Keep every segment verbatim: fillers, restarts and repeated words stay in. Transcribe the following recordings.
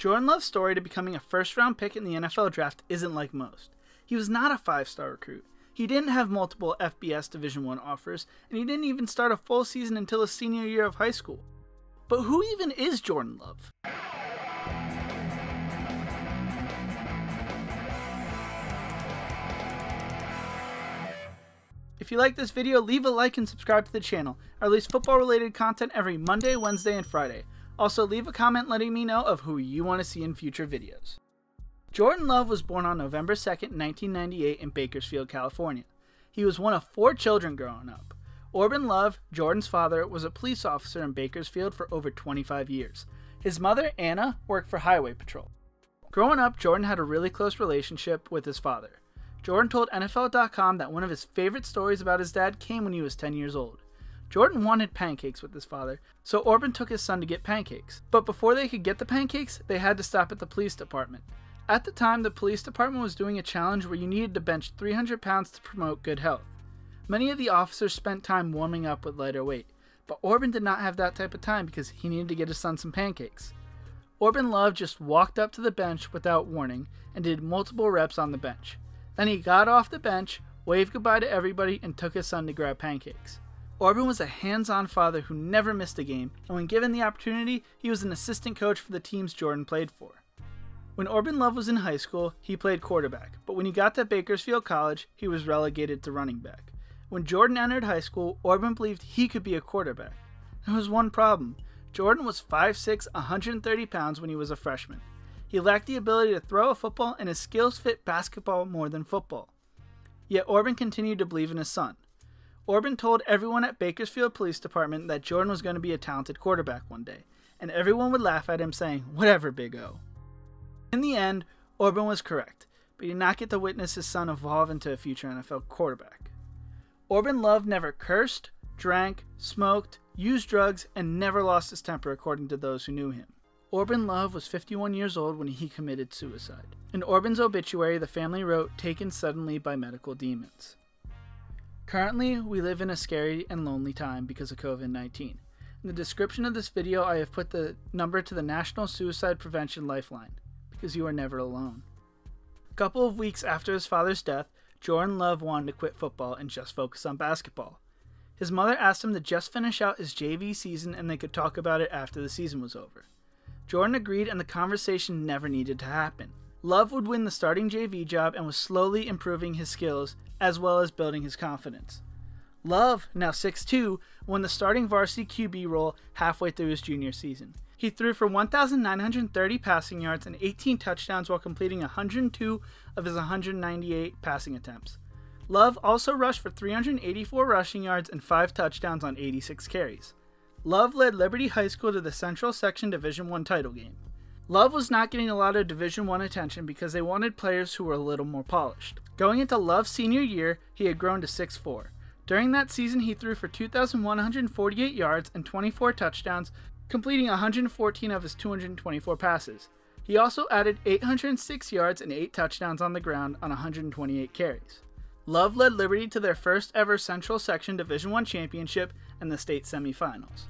Jordan Love's story to becoming a first-round pick in the N F L draft isn't like most. He was not a five-star recruit. He didn't have multiple F B S Division one offers, and he didn't even start a full season until his senior year of high school. But who even is Jordan Love? If you like this video, leave a like and subscribe to the channel. I release football-related content every Monday, Wednesday, and Friday. Also, leave a comment letting me know of who you want to see in future videos. Jordan Love was born on November second, nineteen ninety-eight in Bakersfield, California. He was one of four children growing up. Orban Love, Jordan's father, was a police officer in Bakersfield for over twenty-five years. His mother, Anna, worked for Highway Patrol. Growing up, Jordan had a really close relationship with his father. Jordan told N F L dot com that one of his favorite stories about his dad came when he was ten years old. Jordan wanted pancakes with his father, so Orban took his son to get pancakes. But before they could get the pancakes, they had to stop at the police department. At the time, the police department was doing a challenge where you needed to bench three hundred pounds to promote good health. Many of the officers spent time warming up with lighter weight, but Orban did not have that type of time because he needed to get his son some pancakes. Orban Love just walked up to the bench without warning and did multiple reps on the bench. Then he got off the bench, waved goodbye to everybody, and took his son to grab pancakes. Orban was a hands-on father who never missed a game, and when given the opportunity, he was an assistant coach for the teams Jordan played for. When Orban Love was in high school, he played quarterback, but when he got to Bakersfield College, he was relegated to running back. When Jordan entered high school, Orban believed he could be a quarterback. There was one problem. Jordan was five six, one hundred thirty pounds when he was a freshman. He lacked the ability to throw a football, and his skills fit basketball more than football. Yet Orban continued to believe in his son. Orban told everyone at Bakersfield Police Department that Jordan was going to be a talented quarterback one day, and everyone would laugh at him saying, "Whatever, Big O." In the end, Orban was correct, but he did not get to witness his son evolve into a future N F L quarterback. Orban Love never cursed, drank, smoked, used drugs, and never lost his temper according to those who knew him. Orban Love was fifty-one years old when he committed suicide. In Orban's obituary, the family wrote, "Taken suddenly by medical demons." Currently, we live in a scary and lonely time because of COVID nineteen. In the description of this video, I have put the number to the National Suicide Prevention Lifeline, because you are never alone. A couple of weeks after his father's death, Jordan Love wanted to quit football and just focus on basketball. His mother asked him to just finish out his J V season and they could talk about it after the season was over. Jordan agreed and the conversation never needed to happen. Love would win the starting J V job and was slowly improving his skills as well as building his confidence. Love, now six two, won the starting varsity Q B role halfway through his junior season. He threw for one thousand nine hundred thirty passing yards and eighteen touchdowns while completing one hundred two of his one hundred ninety-eight passing attempts. Love also rushed for three hundred eighty-four rushing yards and five touchdowns on eighty-six carries. Love led Liberty High School to the Central Section Division one title game. Love was not getting a lot of Division one attention because they wanted players who were a little more polished. Going into Love's senior year, he had grown to six four. During that season, he threw for two thousand one hundred forty-eight yards and twenty-four touchdowns, completing one hundred fourteen of his two hundred twenty-four passes. He also added eight hundred six yards and eight touchdowns on the ground on one hundred twenty-eight carries. Love led Liberty to their first ever Central Section Division one championship and the state semifinals.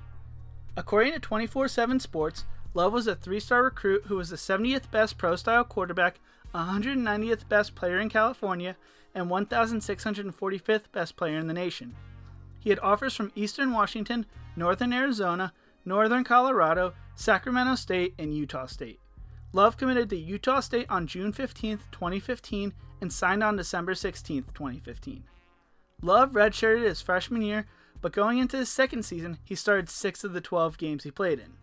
According to twenty-four seven Sports, Love was a three-star recruit who was the seventieth best pro-style quarterback, one hundred ninetieth best player in California, and one thousand six hundred forty-fifth best player in the nation. He had offers from Eastern Washington, Northern Arizona, Northern Colorado, Sacramento State, and Utah State. Love committed to Utah State on June fifteenth, twenty fifteen, and signed on December sixteenth, twenty fifteen. Love redshirted his freshman year, but going into his second season, he started six of the twelve games he played in.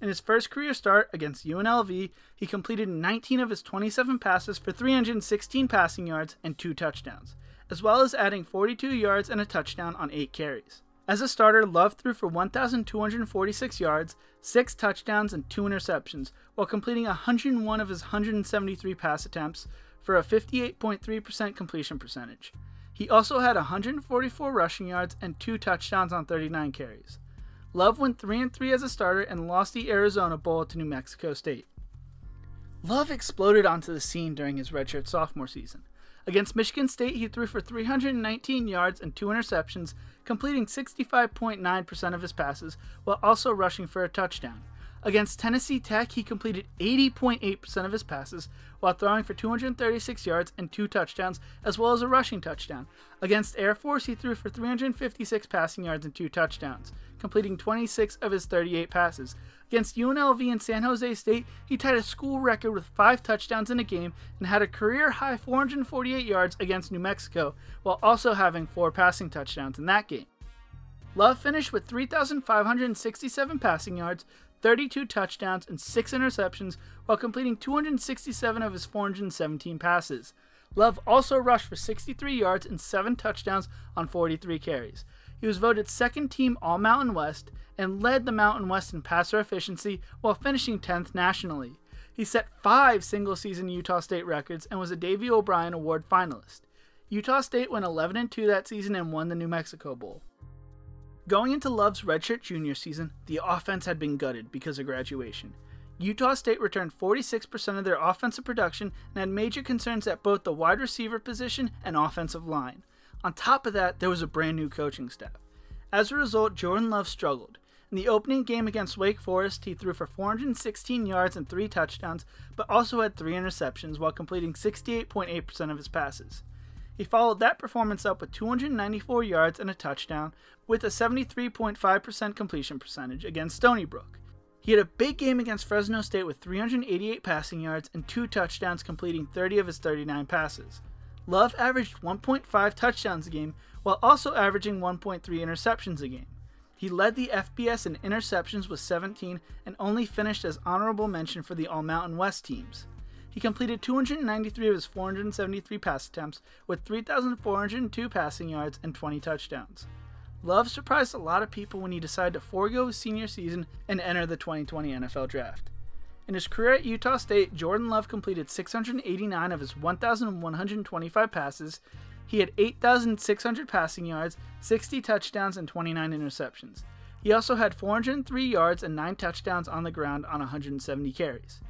In his first career start against U N L V, he completed nineteen of his twenty-seven passes for three hundred sixteen passing yards and two touchdowns, as well as adding forty-two yards and a touchdown on eight carries. As a starter, Love threw for one thousand two hundred forty-six yards, six touchdowns, and two interceptions, while completing one hundred one of his one hundred seventy-three pass attempts for a fifty-eight point three percent completion percentage. He also had one hundred forty-four rushing yards and two touchdowns on thirty-nine carries. Love went three and three as a starter and lost the Arizona Bowl to New Mexico State. Love exploded onto the scene during his redshirt sophomore season. Against Michigan State, he threw for three hundred nineteen yards and two interceptions, completing sixty-five point nine percent of his passes while also rushing for a touchdown. Against Tennessee Tech, he completed eighty point eight percent of his passes while throwing for two hundred thirty-six yards and two touchdowns, as well as a rushing touchdown. Against Air Force, he threw for three hundred fifty-six passing yards and two touchdowns, completing twenty-six of his thirty-eight passes. Against U N L V and San Jose State, he tied a school record with five touchdowns in a game and had a career-high four hundred forty-eight yards against New Mexico, while also having four passing touchdowns in that game. Love finished with three thousand five hundred sixty-seven passing yards, thirty-two touchdowns, and six interceptions, while completing two hundred sixty-seven of his four hundred seventeen passes. Love also rushed for sixty-three yards and seven touchdowns on forty-three carries. He was voted second team All-Mountain West and led the Mountain West in passer efficiency while finishing tenth nationally. He set five single-season Utah State records and was a Davey O'Brien Award finalist. Utah State went eleven and two that season and won the New Mexico Bowl. Going into Love's redshirt junior season, the offense had been gutted because of graduation. Utah State returned forty-six percent of their offensive production and had major concerns at both the wide receiver position and offensive line. On top of that, there was a brand new coaching staff. As a result, Jordan Love struggled. In the opening game against Wake Forest, he threw for four hundred sixteen yards and three touchdowns, but also had three interceptions while completing sixty-eight point eight percent of his passes. He followed that performance up with two hundred ninety-four yards and a touchdown with a seventy-three point five percent completion percentage against Stony Brook. He had a big game against Fresno State with three hundred eighty-eight passing yards and two touchdowns, completing thirty of his thirty-nine passes. Love averaged one point five touchdowns a game while also averaging one point three interceptions a game. He led the F B S in interceptions with seventeen and only finished as honorable mention for the All-Mountain West teams. He completed two hundred ninety-three of his four hundred seventy-three pass attempts with three thousand four hundred two passing yards and twenty touchdowns. Love surprised a lot of people when he decided to forego his senior season and enter the twenty twenty N F L Draft. In his career at Utah State, Jordan Love completed six hundred eighty-nine of his one thousand one hundred twenty-five passes. He had eight thousand six hundred passing yards, sixty touchdowns, and twenty-nine interceptions. He also had four hundred three yards and nine touchdowns on the ground on one hundred seventy carries.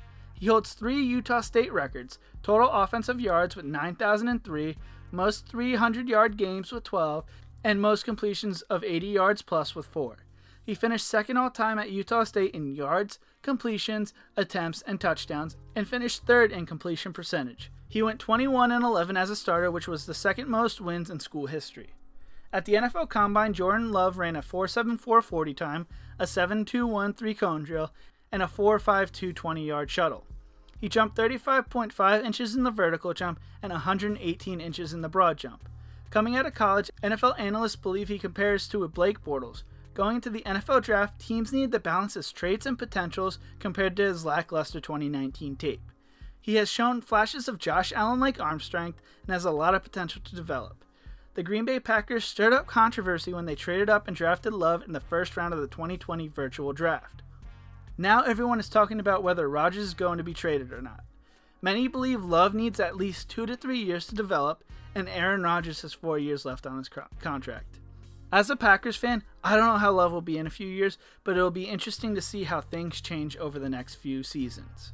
He holds three Utah State records: total offensive yards with nine thousand three, most three hundred yard games with twelve, and most completions of eighty yards plus with four. He finished second all-time at Utah State in yards, completions, attempts, and touchdowns, and finished third in completion percentage. He went twenty-one and eleven as a starter, which was the second most wins in school history. At the N F L Combine, Jordan Love ran a four seven four forty time, a seven two one three cone drill, and a four five two twenty yard shuttle. He jumped thirty-five point five inches in the vertical jump and one hundred eighteen inches in the broad jump. Coming out of college, N F L analysts believe he compares to Blake Bortles. Going into the N F L draft, teams needed to balance his traits and potentials compared to his lackluster twenty nineteen tape. He has shown flashes of Josh Allen-like arm strength and has a lot of potential to develop. The Green Bay Packers stirred up controversy when they traded up and drafted Love in the first round of the twenty twenty virtual draft. Now everyone is talking about whether Rodgers is going to be traded or not. Many believe Love needs at least two to three years to develop, and Aaron Rodgers has four years left on his contract. As a Packers fan, I don't know how Love will be in a few years, but it'll be interesting to see how things change over the next few seasons.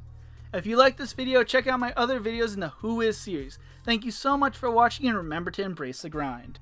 If you like this video, check out my other videos in the Who Is series. Thank you so much for watching, and remember to embrace the grind.